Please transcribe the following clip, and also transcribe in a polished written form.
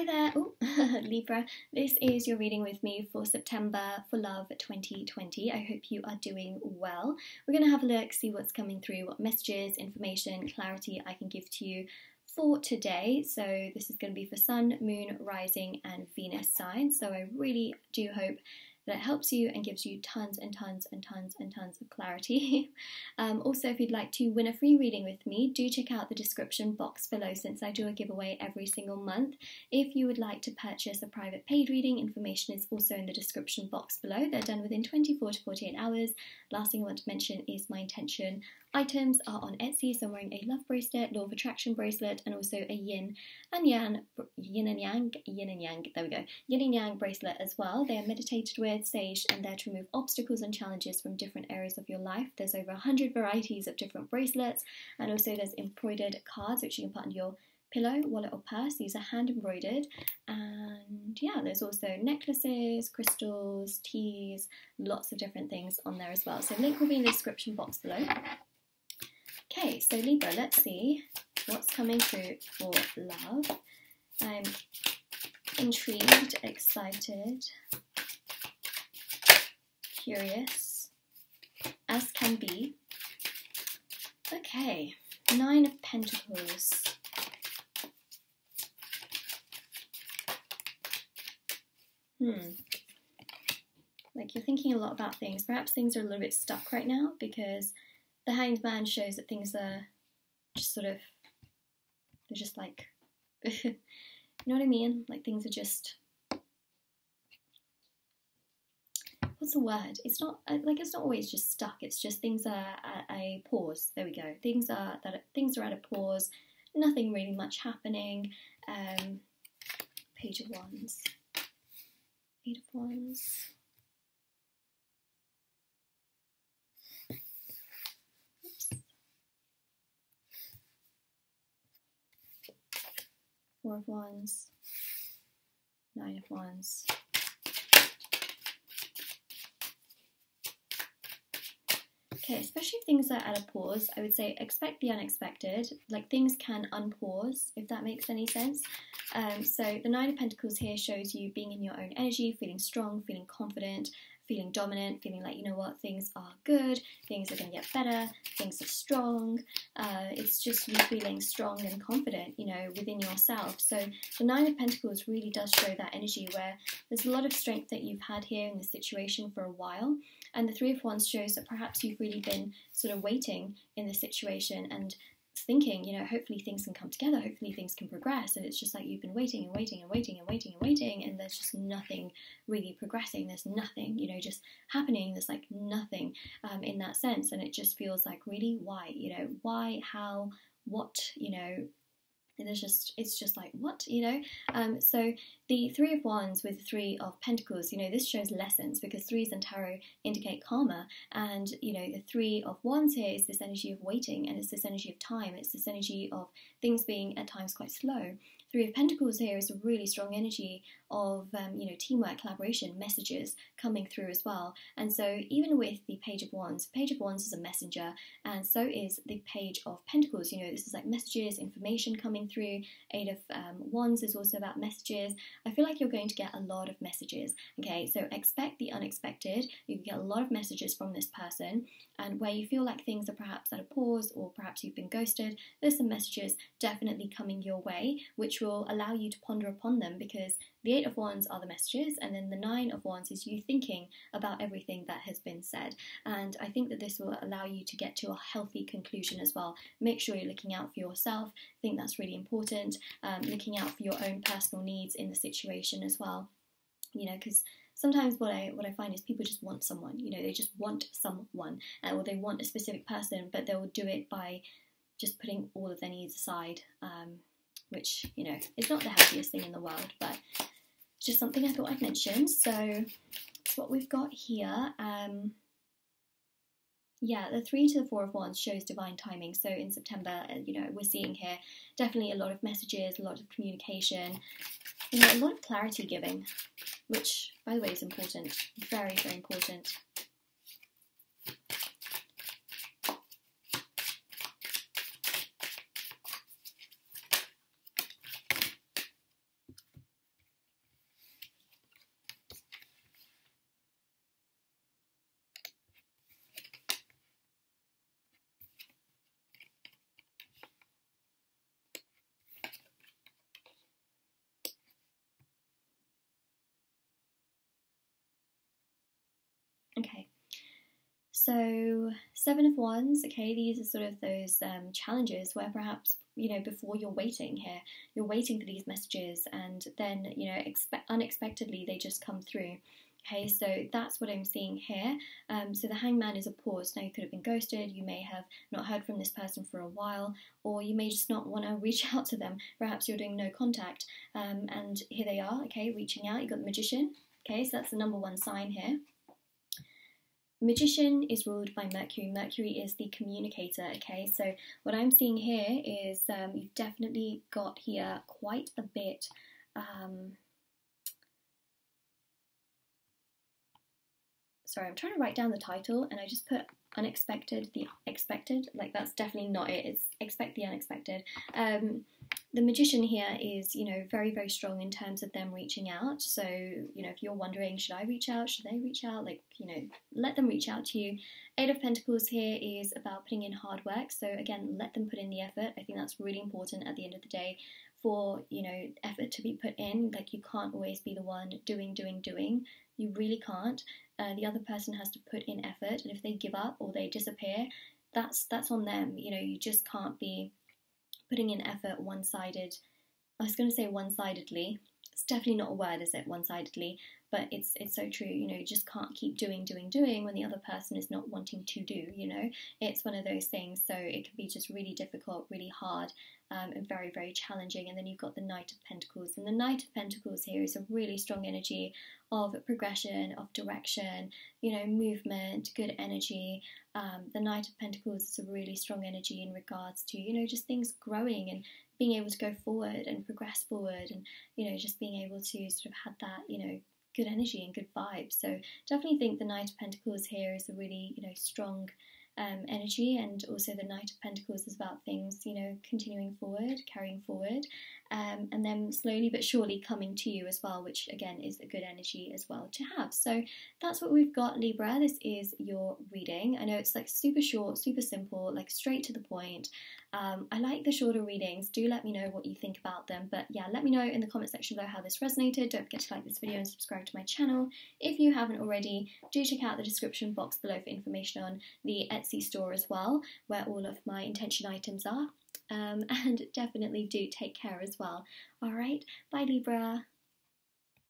Hi there, Libra, this is your reading with me for September for Love 2020. I hope you are doing well. We're going to have a look, see what's coming through, what messages, information, clarity I can give to you for today. So this is going to be for Sun, Moon, Rising and Venus signs. So I really do hope that it helps you and gives you tons and tons and tons and tons of clarity. Also, if you'd like to win a free reading with me, do check out the description box below, since I do a giveaway every single month. If you would like to purchase a private paid reading, information is also in the description box below. They're done within 24 to 48 hours. Last thing I want to mention is my intention items are on Etsy, so I'm wearing a love bracelet, law of attraction bracelet, and also a yin and yang bracelet as well. They are meditated with, sage, and they're to remove obstacles and challenges from different areas of your life. There's over 100 varieties of different bracelets, and also there's embroidered cards which you can put on your pillow, wallet or purse. These are hand embroidered. And yeah, there's also necklaces, crystals, teas, lots of different things on there as well. So link will be in the description box below. Okay, so Libra, let's see what's coming through for love. I'm intrigued, excited, curious as can be. Okay, Nine of Pentacles. Like you're thinking a lot about things. Perhaps things are a little bit stuck right now, because the Hanged Man shows that things are just sort of, they're just like, you know what I mean? Like things are just, what's the word? It's not, like it's not always just stuck. It's just things are at a pause. There we go. Things are at a pause. Nothing really much happening. Page of Wands. Eight of Wands. Oops. Four of Wands. Nine of Wands. Okay, especially if things are at a pause, I would say expect the unexpected. Like things can unpause, if that makes any sense. So the Nine of Pentacles here shows you being in your own energy, feeling strong, feeling confident, feeling dominant, feeling like, you know what, things are good, things are going to get better, things are strong. It's just you feeling strong and confident, you know, within yourself. So the Nine of Pentacles really does show that energy where there's a lot of strength that you've had here in this situation for a while. And the Three of Wands shows that perhaps you've really been sort of waiting in this situation and thinking, you know, hopefully things can come together, hopefully things can progress, and it's just like you've been waiting and waiting and waiting and waiting and waiting, and there's just nothing really progressing. There's nothing, you know, just happening. There's like nothing in that sense, and it just feels like really why, you know, why, how, what, you know, and there's just, it's just like what, you know. So the Three of Wands with the Three of Pentacles, you know, this shows lessons, because threes in tarot indicate karma, and you know the Three of Wands here is this energy of waiting, and it's this energy of time, it's this energy of things being at times quite slow. Three of Pentacles here is a really strong energy of, you know, teamwork, collaboration, messages coming through as well. And so even with the Page of Wands is a messenger, and so is the Page of Pentacles. You know, this is like messages, information coming through. Eight of Wands is also about messages. I feel like you're going to get a lot of messages, okay? So expect the unexpected. You can get a lot of messages from this person, and where you feel like things are perhaps at a pause, or perhaps you've been ghosted, there's some messages definitely coming your way, which will allow you to ponder upon them, because the Eight of Wands are the messages, and then the Nine of Wands is you thinking about everything that has been said. And I think that this will allow you to get to a healthy conclusion as well. Make sure you're looking out for yourself. I think that's really important. Looking out for your own personal needs in the situation as well, you know, because sometimes what I find is people just want someone, you know, they just want someone, or they want a specific person, but they will do it by just putting all of their needs aside, which, you know, is not the healthiest thing in the world, but it's just something I thought I'd mention. So what we've got here, yeah, the Three to the Four of Wands shows divine timing. So in September, you know, we're seeing here definitely a lot of messages, a lot of communication, you know, a lot of clarity giving, which, by the way, is important. Very, very important. Okay, so Seven of Wands, okay, these are sort of those challenges where perhaps, you know, before you're waiting here, you're waiting for these messages and then, you know, unexpectedly they just come through. Okay, so that's what I'm seeing here. So the Hangman is a pause. Now, you could have been ghosted, you may have not heard from this person for a while, or you may just not want to reach out to them. Perhaps you're doing no contact, and here they are, okay, reaching out. You've got the Magician, okay, so that's the number one sign here. Magician is ruled by Mercury. Mercury is the communicator, okay? So what I'm seeing here is you've definitely got here quite a bit... sorry, I'm trying to write down the title and I just put unexpected, the expected. Like, that's definitely not it. It's expect the unexpected. The Magician here is, you know, very, very strong in terms of them reaching out. So, you know, if you're wondering, should I reach out? Should they reach out? Like, you know, let them reach out to you. Eight of Pentacles here is about putting in hard work. So again, let them put in the effort. I think that's really important at the end of the day for, you know, effort to be put in. Like, you can't always be the one doing. You really can't. The other person has to put in effort, and if they give up or they disappear, that's on them. You know, you just can't be putting in effort one-sided. I was going to say one-sidedly. It's definitely not a word, is it? One-sidedly, but it's so true. You know, you just can't keep doing when the other person is not wanting to do. You know, it's one of those things. So it can be just really difficult, really hard, and very, very challenging. And then you've got the Knight of Pentacles, and the Knight of Pentacles here is a really strong energy of progression, of direction, you know, movement, good energy. The Knight of Pentacles is a really strong energy in regards to, you know, just things growing and being able to go forward and progress forward, and, you know, just being able to sort of have that, you know, good energy and good vibes. So definitely think the Knight of Pentacles here is a really, you know, strong energy, and also the Knight of Pentacles is about things, you know, continuing forward, carrying forward, and then slowly but surely coming to you as well, which again is a good energy as well to have. So that's what we've got, Libra. This is your reading. I know it's like super short, super simple, like straight to the point. I like the shorter readings. Do let me know what you think about them, but yeah, let me know in the comment section below how this resonated. Don't forget to like this video and subscribe to my channel if you haven't already. Do check out the description box below for information on the Etsy store as well, where all of my intention items are, and definitely do take care as well. All right, bye Libra.